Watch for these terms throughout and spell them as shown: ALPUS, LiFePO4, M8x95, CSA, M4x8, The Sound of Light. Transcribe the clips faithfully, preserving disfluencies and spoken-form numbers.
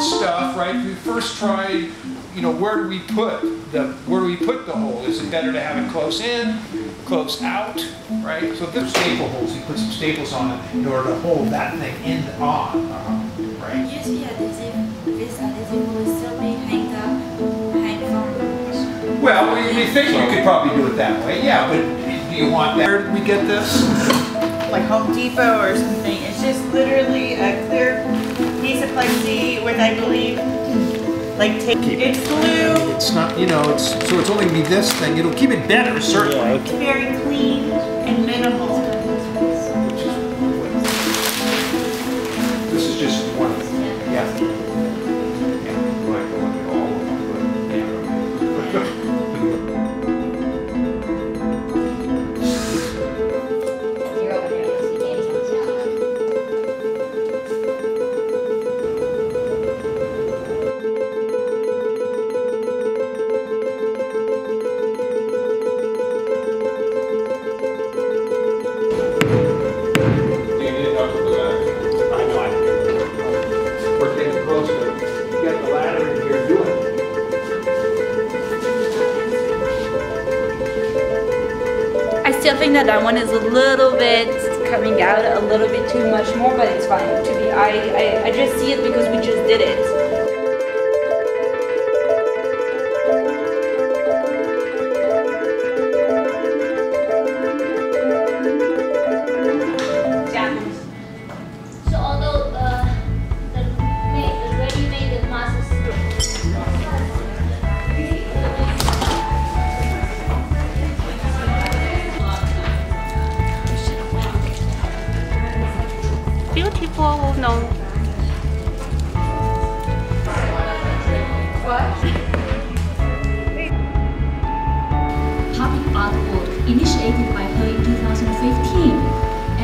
Stuff, right? We first try, you know, where do we put the where do we put the hole? Is it better to have it close in, close out, right? So there's staple holes. You put some staples on it in order to hold that thing in on, uh-huh, right? Usually adhesive, this adhesive will still be hanged up, hanged on. Well, you may think you could probably do it that way, yeah. But do you want that? Where did we get this? Like Home Depot or something. It's just literally a clear piece of plexi with, I believe, like tape. It's glue. It's not, you know, it's so it's only gonna be this thing. It'll keep it better, certainly. Yeah, it's very clean and minimal. This is just one of them. Yeah. I still think that that one is a little bit coming out a little bit too much more, but it's fine. To be, I, I, I just see it because we just did it. People will know. What? Public art walk initiated by her in two thousand fifteen,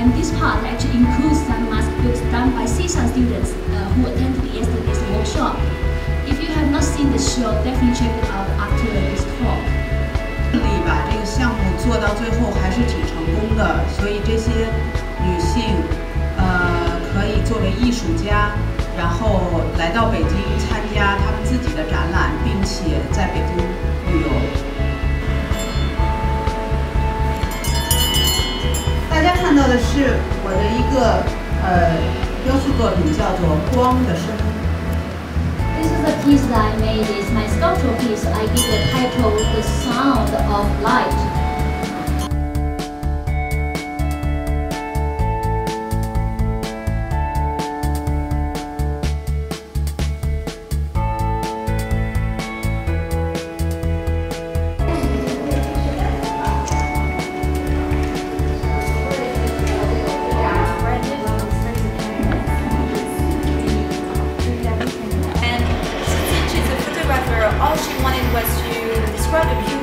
and this part actually includes some mask builds done by C S A students uh, who attended yesterday's workshop. If you have not seen the show, definitely check it out after this talk. 把这个项目做到最后还是挺成功的，所以这些女性，呃。 可以作为艺术家，然后来到北京参加他们自己的展览，并且在北京旅游。大家看到的是我的一个呃雕塑作品，叫做《光的声音》。This is a piece that I made. It's my sculptural piece. I give the title "The Sound of Light." After part of you.